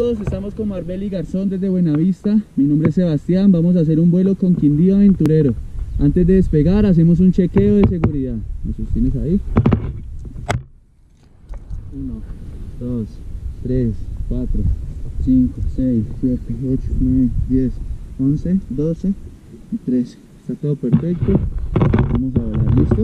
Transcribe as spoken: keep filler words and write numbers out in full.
Todos estamos con Marbel y Garzón desde Buenavista. Mi nombre es Sebastián, vamos a hacer un vuelo con Quindío Aventurero. Antes de despegar hacemos un chequeo de seguridad. ¿Me sostienes ahí? uno, dos, tres, cuatro, cinco, seis, siete, ocho, nueve, diez, once, doce y trece. Está todo perfecto. Vamos a volar, ¿listo?